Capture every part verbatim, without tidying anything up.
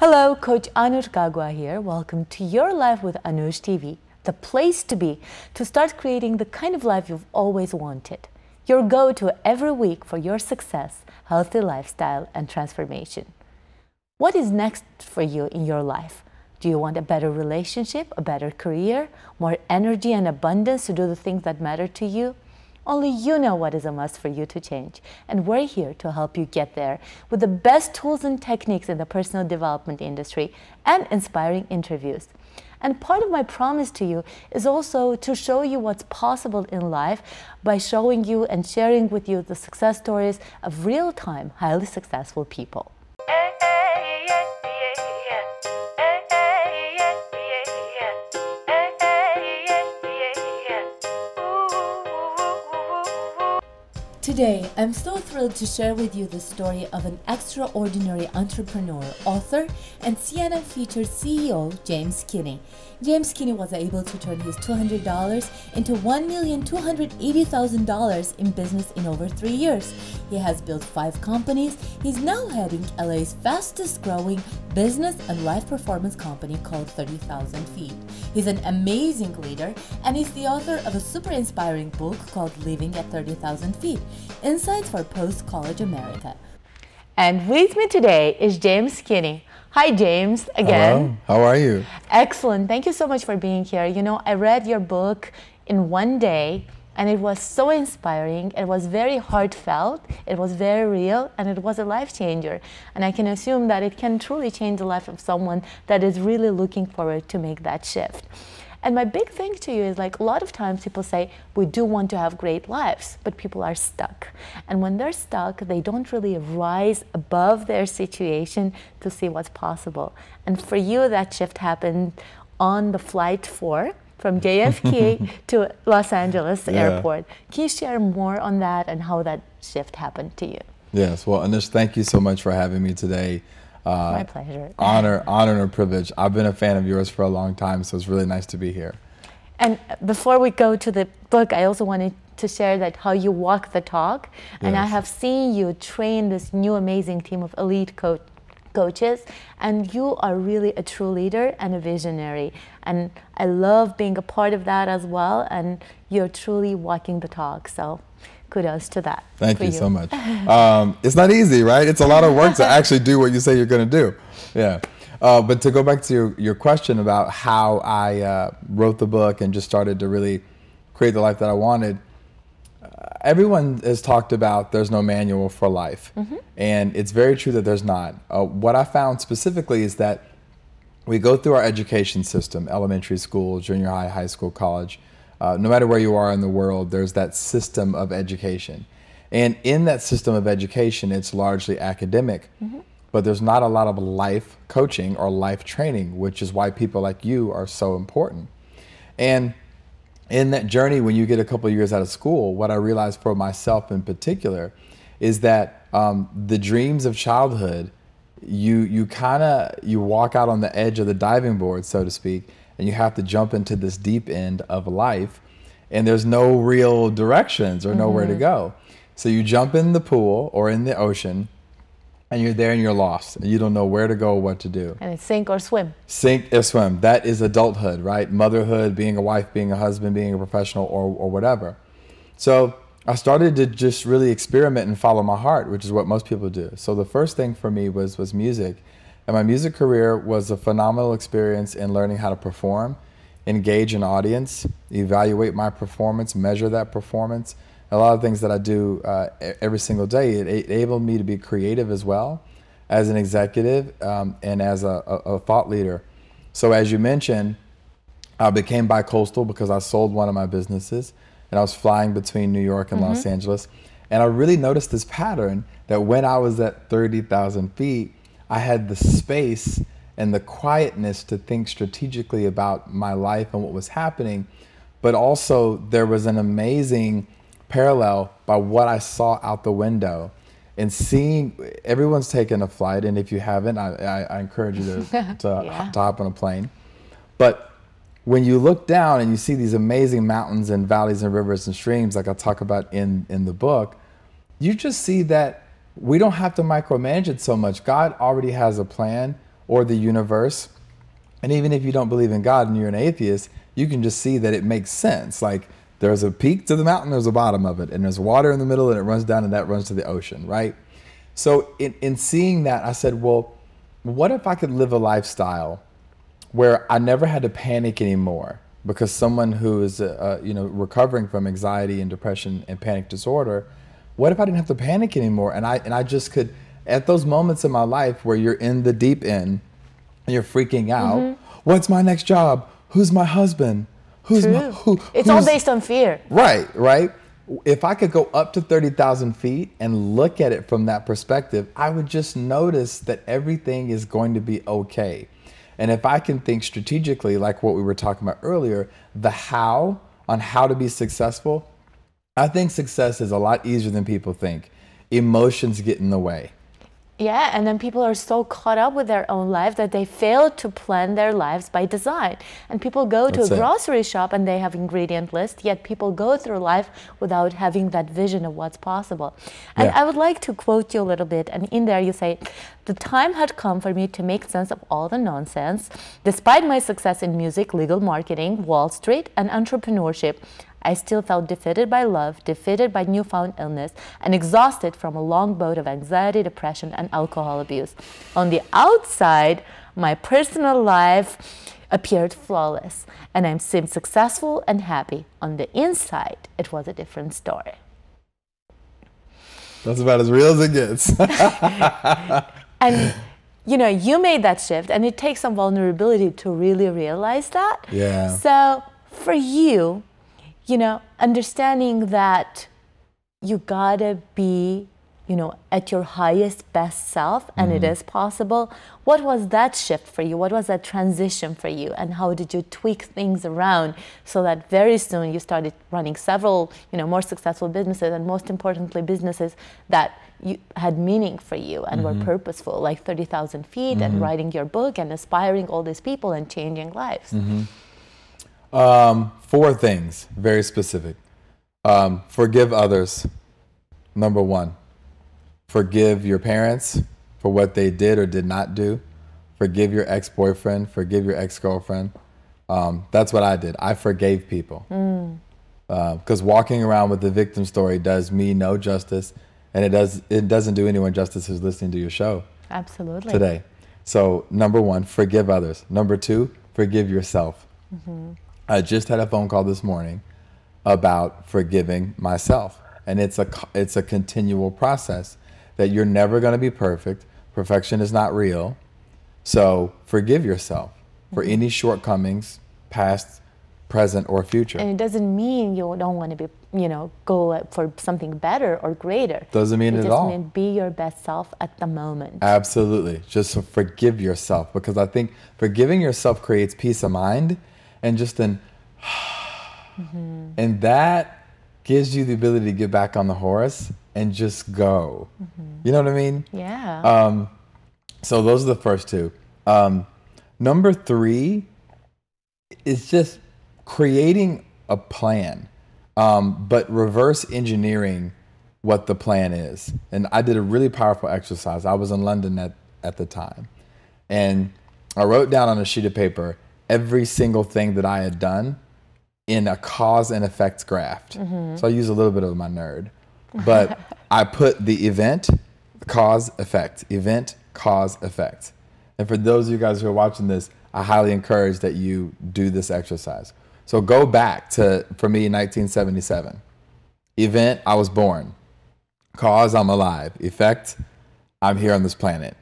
Hello, Coach Anush Gagua here. Welcome to Your Life with Anush T V, the place to be to start creating the kind of life you've always wanted. Your go-to every week for your success, healthy lifestyle, and transformation. What is next for you in your life? Do you want a better relationship, a better career, more energy and abundance to do the things that matter to you? Only you know what is a must for you to change, and we're here to help you get there with the best tools and techniques in the personal development industry and inspiring interviews. And part of my promise to you is also to show you what's possible in life by showing you and sharing with you the success stories of real-time, highly successful people. Today, I'm so thrilled to share with you the story of an extraordinary entrepreneur, author, and C N N featured C E O, James Kinney. James Kinney was able to turn his two hundred dollars into one million two hundred eighty thousand dollars in business in over three years. He has built five companies. He's now heading L A's fastest growing business and life performance company called thirty thousand feet. He's an amazing leader and is the author of a super inspiring book called Living at thirty thousand feet, Insights for Post-College America. And with me today is James Kinney. Hi, James, again. Hello. How are you? Excellent. Thank you so much for being here. You know, I read your book in one day, and it was so inspiring. It was very heartfelt. It was very real, and it was a life changer. And I can assume that it can truly change the life of someone that is really looking forward to make that shift. And my big thing to you is, like, a lot of times people say, we do want to have great lives, but people are stuck. And when they're stuck, they don't really rise above their situation to see what's possible. And for you, that shift happened on the flight four from J F K to Los Angeles yeah. airport. Can you share more on that and how that shift happened to you? Yes, well, Anush, thank you so much for having me today. Uh, My pleasure. Honor, honor and a privilege. I've been a fan of yours for a long time, so it's really nice to be here. And before we go to the book, I also wanted to share that how you walk the talk. Yes. And I have seen you train this new amazing team of elite co coaches, and you are really a true leader and a visionary. And I love being a part of that as well, and you're truly walking the talk. So kudos to that. Thank you, you so much. Um, it's not easy, right? It's a lot of work to actually do what you say you're going to do. Yeah. Uh, but to go back to your, your question about how I uh, wrote the book and just started to really create the life that I wanted, uh, everyone has talked about there's no manual for life. Mm-hmm. And it's very true that there's not. Uh, what I found specifically is that we go through our education system, elementary school, junior high, high school, college. Uh, no matter where you are in the world, there's that system of education. And in that system of education, it's largely academic, mm-hmm. but there's not a lot of life coaching or life training, which is why people like you are so important. And in that journey, when you get a couple of years out of school, what I realized for myself in particular is that um, the dreams of childhood, you, you kind of, you walk out on the edge of the diving board, so to speak, and you have to jump into this deep end of life, and there's no real directions or nowhere mm-hmm. to go. So you jump in the pool or in the ocean, and you're there and you're lost. And you don't know where to go, what to do. And it's sink or swim. Sink or swim. That is adulthood, right? Motherhood, being a wife, being a husband, being a professional, or, or whatever. So I started to just really experiment and follow my heart, which is what most people do. So the first thing for me was, was music. And my music career was a phenomenal experience in learning how to perform, engage an audience, evaluate my performance, measure that performance. A lot of things that I do uh, every single day. It enabled me to be creative as well, as an executive um, and as a, a, a thought leader. So as you mentioned, I became bicoastal because I sold one of my businesses, and I was flying between New York and mm-hmm. Los Angeles. And I really noticed this pattern that when I was at thirty thousand feet, I had the space and the quietness to think strategically about my life and what was happening, but also there was an amazing parallel by what I saw out the window and seeing everyone's taken a flight, and if you haven't, I, I, I encourage you to, to, yeah. to hop on a plane. But when you look down and you see these amazing mountains and valleys and rivers and streams, like I talk about in, in the book, you just see that we don't have to micromanage it so much. God already has a plan. or the universe. And even if you don't believe in God and you're an atheist, you can just see that it makes sense. Like, there's a peak to the mountain, there's a bottom of it, and there's water in the middle, and it runs down, and that runs to the ocean, right? So in, in seeing that, I said, well, what if I could live a lifestyle where I never had to panic anymore? Because someone who is uh, you know, recovering from anxiety and depression and panic disorder, what if I didn't have to panic anymore? And I, and I just could, at those moments in my life where you're in the deep end and you're freaking out, mm-hmm. what's my next job? Who's my husband? Who's True. my, who, it's who's, all based on fear. Right, right. If I could go up to thirty thousand feet and look at it from that perspective, I would just notice that everything is going to be okay. And if I can think strategically, like what we were talking about earlier, the how on how to be successful, I think success is a lot easier than people think. Emotions get in the way. Yeah, and then people are so caught up with their own life that they fail to plan their lives by design. And people go to That's a grocery it. shop and they have ingredient list, yet people go through life without having that vision of what's possible. And yeah. I would like to quote you a little bit, and in there you say, "The time had come for me to make sense of all the nonsense. Despite my success in music, legal marketing, Wall Street, and entrepreneurship, I still felt defeated by love, defeated by newfound illness, and exhausted from a long bout of anxiety, depression, and alcohol abuse. On the outside, my personal life appeared flawless, and I seemed successful and happy. On the inside, it was a different story." That's about as real as it gets. And you know, you made that shift, and it takes some vulnerability to really realize that. Yeah. So for you, you know, understanding that you gotta be, you know, at your highest, best self, and mm-hmm. it is possible. What was that shift for you? What was that transition for you? And how did you tweak things around so that very soon you started running several, you know, more successful businesses, and most importantly, businesses that you, had meaning for you and mm-hmm. were purposeful, like thirty thousand Feet mm-hmm. and writing your book and inspiring all these people and changing lives? Mm-hmm. Um, four things, very specific. Um, forgive others, number one. Forgive your parents for what they did or did not do. Forgive your ex-boyfriend, forgive your ex-girlfriend. Um, that's what I did. I forgave people. Mm. Uh, 'cause walking around with the victim story does me no justice, and it, does, it doesn't do anyone justice who's listening to your show. Absolutely. Today. So number one, forgive others. Number two, forgive yourself. Mm-hmm. I just had a phone call this morning about forgiving myself, and it's a it's a continual process that you're never going to be perfect. Perfection is not real, so forgive yourself for any shortcomings, past, present, or future. And it doesn't mean you don't want to be, you know, go for something better or greater. Doesn't mean it, it at all. It just means be your best self at the moment. Absolutely, just so forgive yourself, because I think forgiving yourself creates peace of mind. And just an, mm-hmm. and that gives you the ability to get back on the horse and just go. Mm-hmm. You know what I mean? Yeah. Um, so those are the first two. Um, number three is just creating a plan, um, but reverse engineering what the plan is. And I did a really powerful exercise. I was in London at, at the time, and I wrote down on a sheet of paper every single thing that I had done in a cause and effects graph. Mm-hmm. So I use a little bit of my nerd, but I put the event, cause, effect, event, cause, effect. And for those of you guys who are watching this, I highly encourage that you do this exercise. So go back to, for me, nineteen seventy-seven. Event, I was born. Cause, I'm alive. Effect, I'm here on this planet.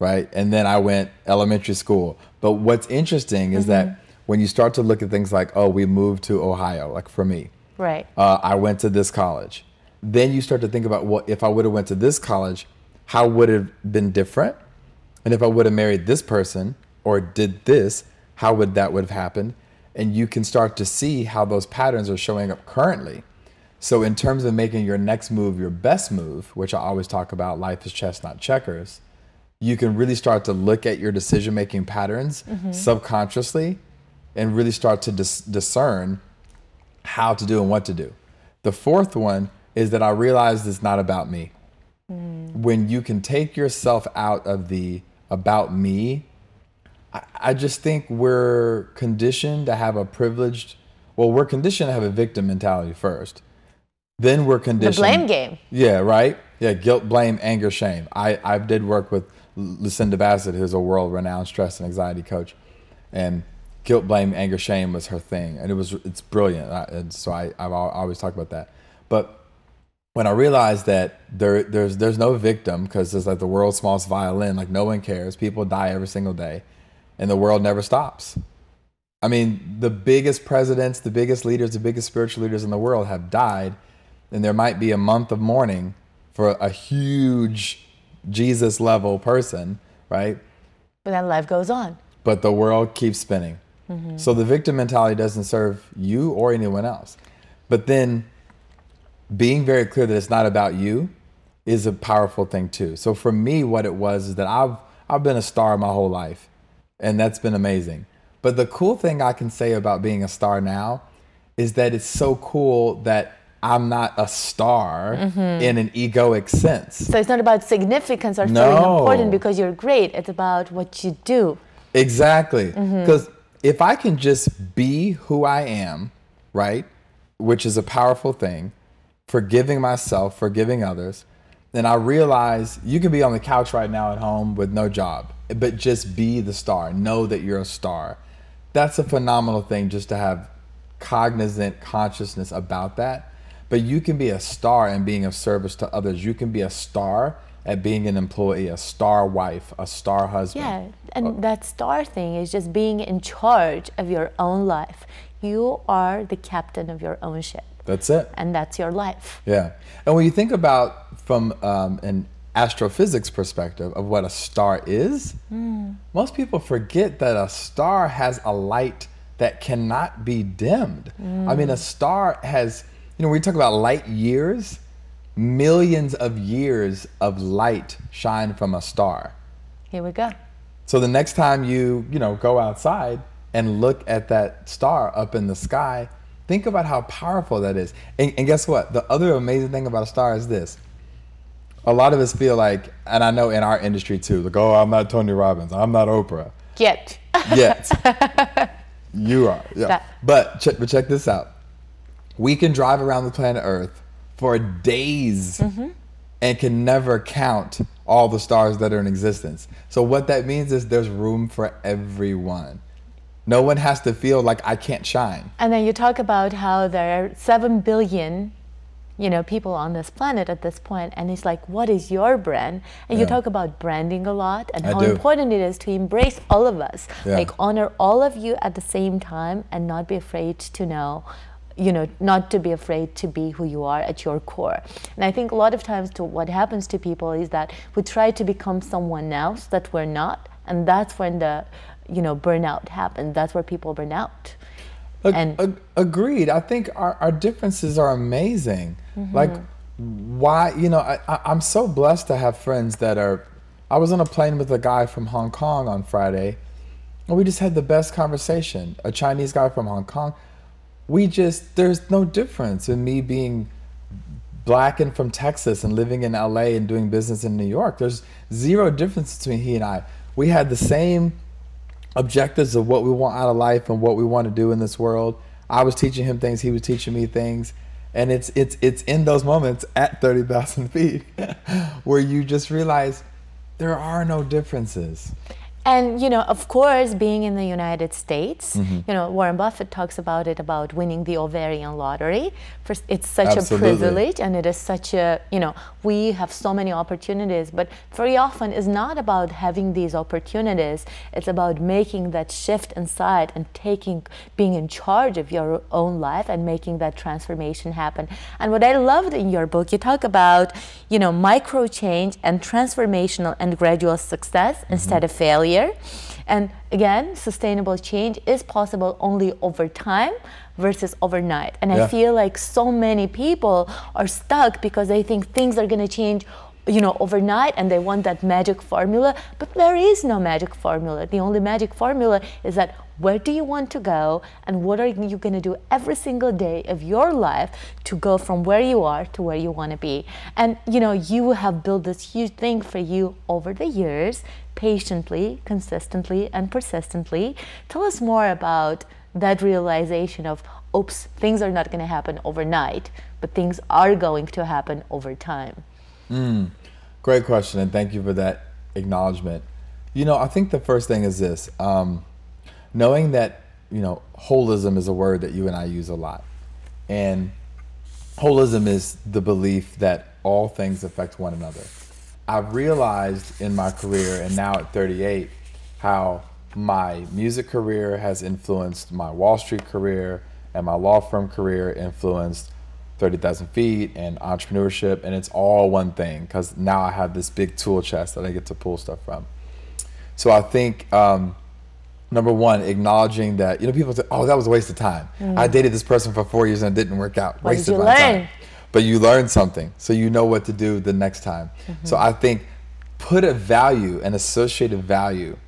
Right? And then I went elementary school. But what's interesting is mm-hmm. that when you start to look at things like, oh, we moved to Ohio, like for me. Right. Uh, I went to this college. Then you start to think about, well, if I would have went to this college, how would it have been different? And if I would have married this person or did this, how would that would have happened? And you can start to see how those patterns are showing up currently. So in terms of making your next move your best move, which I always talk about, life is chess, not checkers, you can really start to look at your decision-making patterns mm-hmm. subconsciously and really start to dis discern how to do and what to do. The fourth one is that I realized it's not about me. Mm. When you can take yourself out of the about me, I, I just think we're conditioned to have a privileged, well, we're conditioned to have a victim mentality first. Then we're conditioned. The blame game. Yeah, right? Yeah, guilt, blame, anger, shame. I, I did work with Lucinda Bassett, who's a world-renowned stress and anxiety coach. And guilt, blame, anger, shame was her thing. And it was it's brilliant. I, and so I, I've always talked about that. But when I realized that there there's there's no victim, because it's like the world's smallest violin, like no one cares. People die every single day. And the world never stops. I mean, the biggest presidents, the biggest leaders, the biggest spiritual leaders in the world have died. And there might be a month of mourning for a huge Jesus level person, right? But that life goes on. But the world keeps spinning. Mm-hmm. So the victim mentality doesn't serve you or anyone else. But then being very clear that it's not about you is a powerful thing too. So for me, what it was is that I've, I've been a star my whole life, and that's been amazing. But the cool thing I can say about being a star now is that it's so cool that I'm not a star mm-hmm. in an egoic sense. So it's not about significance or no. feeling important because you're great. It's about what you do. Exactly. Because mm-hmm. if I can just be who I am, right, which is a powerful thing, forgiving myself, forgiving others, then I realize you can be on the couch right now at home with no job, but just be the star. Know that you're a star. That's a phenomenal thing, just to have cognizant consciousness about that. But you can be a star in being of service to others. You can be a star at being an employee, a star wife, a star husband. Yeah, and that star thing is just being in charge of your own life. You are the captain of your own ship. That's it. And that's your life. Yeah. And when you think about from um, an astrophysics perspective of what a star is, mm. most people forget that a star has a light that cannot be dimmed. Mm. I mean, a star has... You know, we talk about light years, millions of years of light shine from a star. Here we go. So the next time you, you know, go outside and look at that star up in the sky, think about how powerful that is. And, and guess what? The other amazing thing about a star is this. A lot of us feel like, and I know in our industry too, like, oh, I'm not Tony Robbins. I'm not Oprah. Yet. Yet. You are. Yeah. That. But check, but check this out. We can drive around the planet Earth for days mm-hmm. and can never count all the stars that are in existence. So what that means is there's room for everyone. No one has to feel like I can't shine. And then you talk about how there are seven billion you know, people on this planet at this point, and it's like, what is your brand? And yeah. you talk about branding a lot and I how do. important it is to embrace all of us, yeah. like honor all of you at the same time and not be afraid to know you know, not to be afraid to be who you are at your core. And I think a lot of times to what happens to people is that we try to become someone else that we're not, and that's when the, you know, burnout happens. That's where people burn out. Ag and ag agreed. I think our, our differences are amazing. Mm-hmm. Like why, you know, I, I, I'm so blessed to have friends that are, I was on a plane with a guy from Hong Kong on Friday, and we just had the best conversation. A Chinese guy from Hong Kong. We just, there's no difference in me being black and from Texas and living in L A and doing business in New York. There's zero difference between he and I. We had the same objectives of what we want out of life and what we want to do in this world. I was teaching him things, he was teaching me things. And it's, it's, it's in those moments at thirty thousand feet where you just realize there are no differences. And, you know, of course, being in the United States, mm-hmm. you know, Warren Buffett talks about it, about winning the ovarian lottery. It's such Absolutely. a privilege, and it is such a, you know, we have so many opportunities, but very often it's not about having these opportunities. It's about making that shift inside and taking, being in charge of your own life and making that transformation happen. And what I loved in your book, you talk about, you know, micro change and transformational and gradual success mm-hmm. instead of failure. And again, sustainable change is possible only over time versus overnight. And yeah. I feel like so many people are stuck because they think things are going to change you know, overnight, and they want that magic formula. But there is no magic formula. The only magic formula is that where do you want to go, and what are you going to do every single day of your life to go from where you are to where you want to be. And you know, you have built this huge thing for you over the years, patiently, consistently, and persistently. Tell us more about that realization of, oops, things are not going to happen overnight, but things are going to happen over time. Mm, great question, and thank you for that acknowledgement. You know, I think the first thing is this, um, knowing that, you know, holism is a word that you and I use a lot. And holism is the belief that all things affect one another. I've realized in my career, and now at thirty-eight, how my music career has influenced my Wall Street career, and my law firm career influenced thirty thousand feet and entrepreneurship, and it's all one thing, because now I have this big tool chest that I get to pull stuff from. So I think, um, number one, acknowledging that, you know, people say, oh, that was a waste of time. Mm. I dated this person for four years and it didn't work out. What Wasted did you my learn? Time. But you learn something, so you know what to do the next time. Mm-hmm. So I think put a value, an associated value,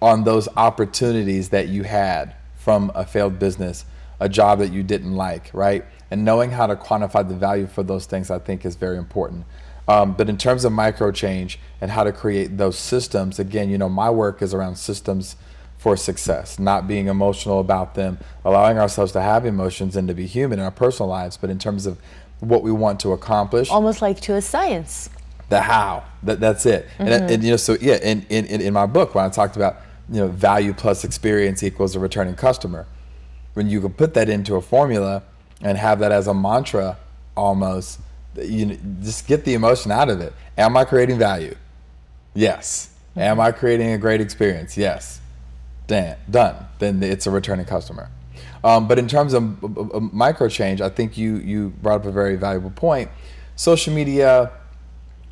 on those opportunities that you had from a failed business, a job that you didn't like, right? And knowing how to quantify the value for those things, I think, is very important. Um, but in terms of micro change and how to create those systems, again, you know, my work is around systems for success, not being emotional about them, allowing ourselves to have emotions and to be human in our personal lives, but in terms of what we want to accomplish. Almost like to a science. The how, that, that's it. Mm-hmm. and, and, you know, so yeah, in, in, in my book, when I talked about, you know, value plus experience equals a returning customer, when you can put that into a formula and have that as a mantra almost, you just get the emotion out of it. Am I creating value? Yes. Mm-hmm. Am I creating a great experience? Yes. Damn, done. Then it's a returning customer. Um, but in terms of uh, micro change, I think you, you brought up a very valuable point. Social media,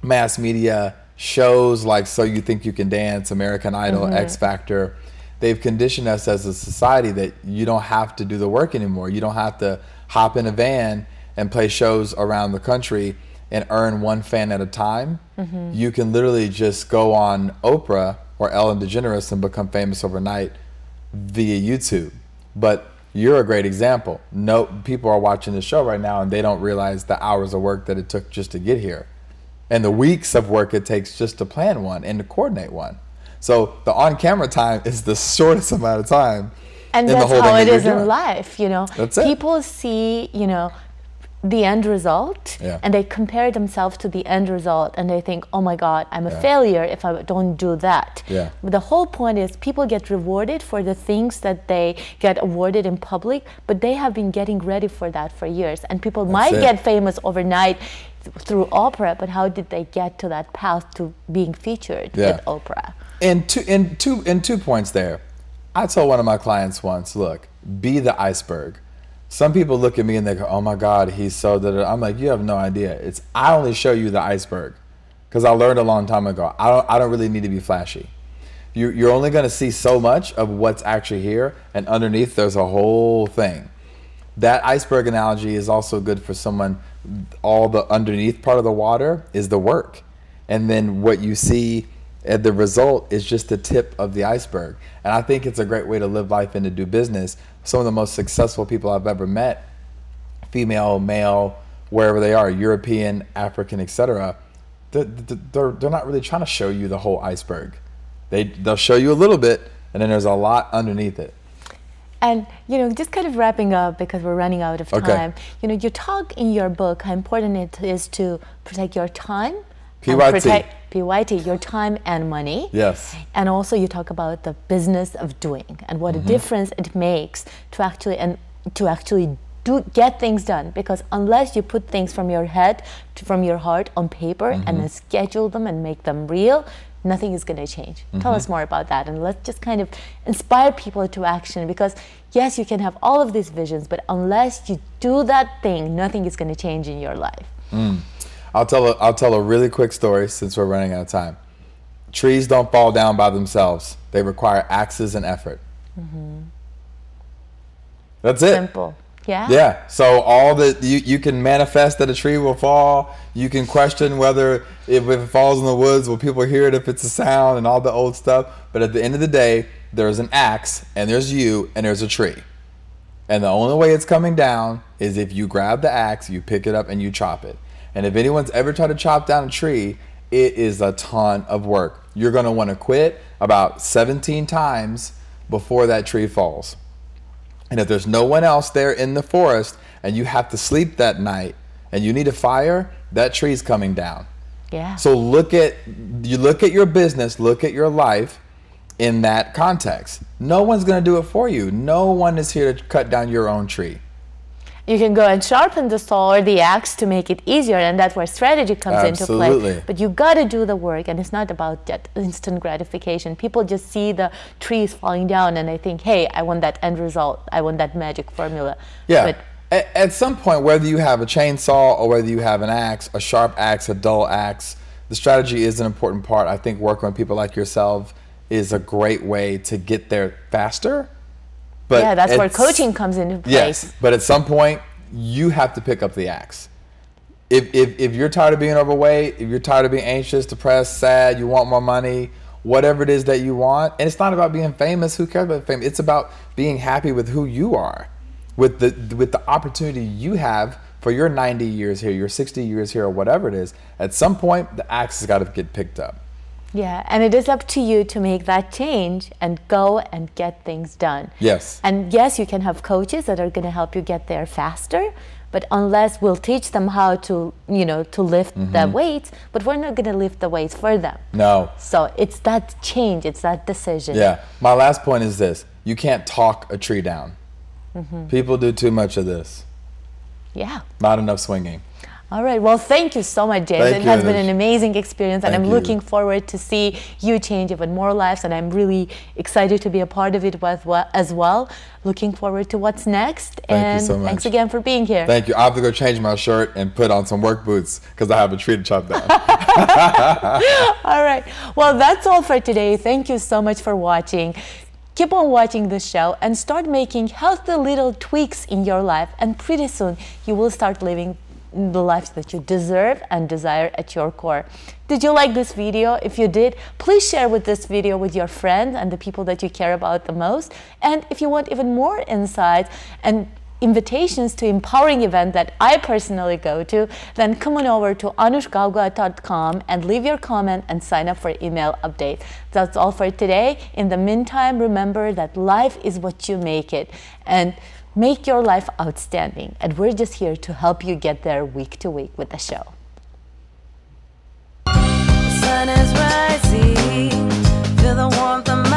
mass media, shows like So You Think You Can Dance, American Idol, mm-hmm. X Factor, they've conditioned us as a society that you don't have to do the work anymore. You don't have to hop in a van and play shows around the country and earn one fan at a time. Mm-hmm. You can literally just go on Oprah or Ellen DeGeneres and become famous overnight via YouTube. But you're a great example. No, people are watching the show right now and they don't realize the hours of work that it took just to get here, and the weeks of work it takes just to plan one and to coordinate one. So the on-camera time is the shortest amount of time. And in that's the whole how it is in life, you know. That's it. People see, you know, the end result, yeah. and they compare themselves to the end result, and they think, oh my God, I'm a yeah. failure if I don't do that. Yeah. But the whole point is people get rewarded for the things that they get awarded in public, but they have been getting ready for that for years. And people that's might it. Get famous overnight through Oprah, but how did they get to that path to being featured yeah. with Oprah? And two, and, two, and two points there. I told one of my clients once, look, be the iceberg. Some people look at me and they go, oh my God, he's so da-da. I'm like, you have no idea. It's I only show you the iceberg, because I learned a long time ago, I don't, I don't really need to be flashy. You, you're only going to see so much of what's actually here, and underneath there's a whole thing. That iceberg analogy is also good for someone. All the underneath part of the water is the work, and then what you see and the result is just the tip of the iceberg. And I think it's a great way to live life and to do business. Some of the most successful people I've ever met, female, male, wherever they are, European, African, et cetera, they're, they're, they're not really trying to show you the whole iceberg. They, they'll show you a little bit, and then there's a lot underneath it. And, you know, just kind of wrapping up because we're running out of time. Okay. You know, you talk in your book how important it is to protect your time. P Y T. P Y T, your time and money. Yes. And also you talk about the business of doing and what mm-hmm. a difference it makes to actually and to actually do get things done, because unless you put things from your head to, from your heart on paper mm-hmm. and then schedule them and make them real, nothing is going to change. Mm-hmm. Tell us more about that, and let's just kind of inspire people to action, because yes, you can have all of these visions, but unless you do that thing, nothing is going to change in your life. Mm. I'll tell, a, I'll tell a really quick story since we're running out of time. Trees don't fall down by themselves. They require axes and effort. Mm-hmm. That's it. Simple. Yeah. Yeah. So all that you, you can manifest that a tree will fall. You can question whether if, if it falls in the woods, will people hear it if it's a sound and all the old stuff. But at the end of the day, there's an axe and there's you and there's a tree. And the only way it's coming down is if you grab the axe, you pick it up and you chop it. And if anyone's ever tried to chop down a tree, it is a ton of work. You're going to want to quit about seventeen times before that tree falls. And if there's no one else there in the forest and you have to sleep that night and you need a fire, that tree's coming down. Yeah. So look at, you look at your business, look at your life in that context. No one's going to do it for you. No one is here to cut down your own tree. You can go and sharpen the saw or the axe to make it easier, and that's where strategy comes Absolutely. into play. But you got to do the work, and it's not about that instant gratification. People just see the trees falling down, and they think, hey, I want that end result. I want that magic formula. Yeah. But at, at some point, whether you have a chainsaw or whether you have an axe, a sharp axe, a dull axe, the strategy is an important part. I think working with people like yourself is a great way to get there faster. But yeah, that's where coaching comes into place. Yes, but at some point, you have to pick up the axe. If, if, if you're tired of being overweight, if you're tired of being anxious, depressed, sad, you want more money, whatever it is that you want, and it's not about being famous. Who cares about fame? It's about being happy with who you are, with the, with the opportunity you have for your ninety years here, your sixty years here, or whatever it is. At some point, the axe has got to get picked up. Yeah, and it is up to you to make that change and go and get things done. Yes. And yes, you can have coaches that are going to help you get there faster, but unless we'll teach them how to, you know, to lift mm-hmm. the weights, but we're not going to lift the weights for them. No. So it's that change, it's that decision. Yeah. My last point is this. You can't talk a tree down. Mm-hmm. People do too much of this. Yeah. Not enough swinging. All right. Well, thank you so much, James. It has been an amazing experience, and I'm looking forward to see you change even more lives, and I'm really excited to be a part of it as well. Looking forward to what's next. Thank you so much. And thanks again for being here. Thank you. I have to go change my shirt and put on some work boots because I have a tree to chop down. All right. Well, that's all for today. Thank you so much for watching. Keep on watching this show and start making healthy little tweaks in your life, and pretty soon you will start living the life that you deserve and desire at your core. Did you like this video? If you did, please share with this video with your friends and the people that you care about the most. And if you want even more insights and invitations to empowering events that I personally go to, then come on over to anush gagua dot com and leave your comment and sign up for email updates. That's all for today. In the meantime, remember that life is what you make it, and make your life outstanding. And we're just here to help you get there week to week with the show. The sun is rising, feel the warmth of